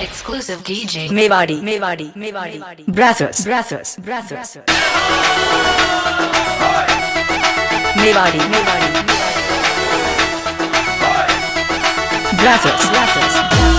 Exclusive DJ Mewadi Brothers Mewadi Brothers